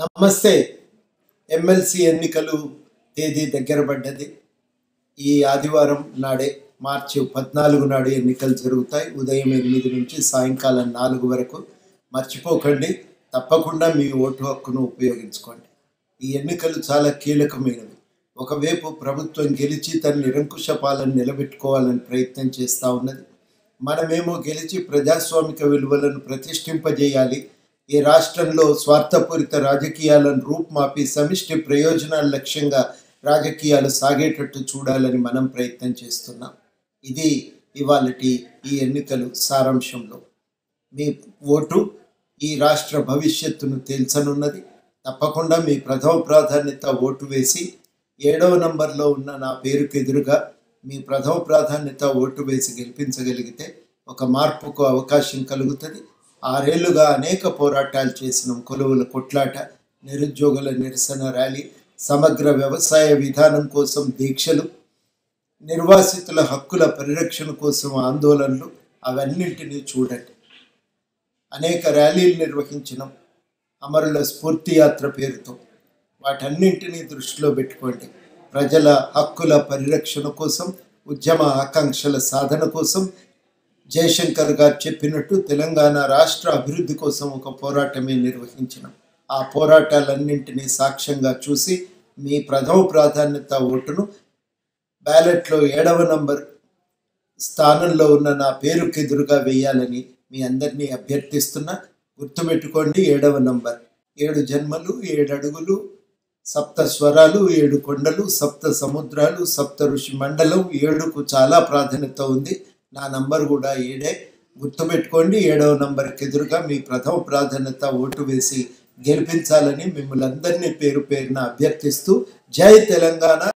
నమస్తే ఎమ్మెల్సీ ఎన్నికలు తేదీ దగ్గర పడ్డది ఈ ఆదివారం నాడే మార్చి 14 నాడు ఎన్నికలు జరుగుతాయి ఉదయం 8 నుంచి సాయంకాలం 4 వరకు మర్చిపోకండి తప్పకుండా మీ ఓటు హక్కును ఉపయోగించుకోండి ఈ ఎన్నికలు చాలా కీలకమైనవి ఒకవేపు ప్రభుత్వం గెలిచి తన నిరంకుశ పాలన నిలబెట్టుకోవాలని ప్రయత్నం చేస్తా ఉన్నది మనమేమో గెలిచి ప్రజాస్వామిక విలువలను ప్రతిష్ఠింపజేయాలి ఈ రాష్ట్రంలో స్వార్థపూరిత రాజకీయాలను రూపుమాపి సమిష్టి ప్రయోజనాల లక్ష్యంగా రాజకీయాలు సాగేటట్టు చూడాలని మనం ప్రయత్నం చేస్తున్నాం ఇది ఇవాల్టి ఈ ఎన్నికలు సారాంశంలో మీ ఓటు ఈ రాష్ట్ర భవిష్యత్తును తెలుసనున్నది తప్పకుండా మీ ప్రథమ ప్రాధాన్యత ఓటు వేసి 7వ నంబర్లో ఉన్న నా పేరుకు ఎదురుగా మీ ప్రథమ ప్రాధాన్యత ఓటు వేసి గెలిపించగలిగితే ఒక మార్పుకు అవకాశం కలుగుతుంది ఆరేళ్లుగా అనేక పోరాటాలు చేసిన కొలువుల కొట్లాట నిరుద్యోగుల నిరసన ర్యాలీ సమగ్ర వ్యవసాయ విధానం కోసం దీక్షలు నిర్వాసితుల హక్కుల పరిరక్షణ కోసం ఆందోళనలు అవన్నింటినీ చూడండి అనేక ర్యాలీలు నిర్వహించడం అమరుల స్ఫూర్తి యాత్ర పేరుతో వాటన్నింటినీ దృష్టిలో పెట్టుకోండి ప్రజల హక్కుల పరిరక్షణ కోసం ఉద్యమ ఆకాంక్షల సాధన కోసం జయశంకర్ గారు చెప్పినట్టు తెలంగాణ రాష్ట్ర అభివృద్ధి కోసం ఒక పోరాటమే నిర్వహించడం ఆ పోరాటాలన్నింటినీ సాక్ష్యంగా చూసి మీ ప్రథమ ప్రాధాన్యత ఓటును బ్యాలెట్లో 7వ నంబర్ స్థానంలో ఉన్న నా పేరుకు ఎదురుగా వేయాలని మీ అందరినీ అభ్యర్థిస్తున్నా గుర్తుపెట్టుకోండి 7వ నంబర్ 7 జన్మలు 7 అడుగులు 7 స్వరాలు 7 కొండలు 7 సముద్రాలు 7 ఋషి మండలం 7కు చాలా ప్రాధాన్యత ఉంది నా నంబర్ కూడా 7 గుర్తుపెట్టుకోండి 7వ నంబర్కి ఎదురుగా మీ ప్రథమ ప్రాధాన్యత ఓటు వేసి గెలిపించాలని మిమ్మల్ని అందరినీ పేరు పేరున అభ్యర్థిస్తూ జై తెలంగాణ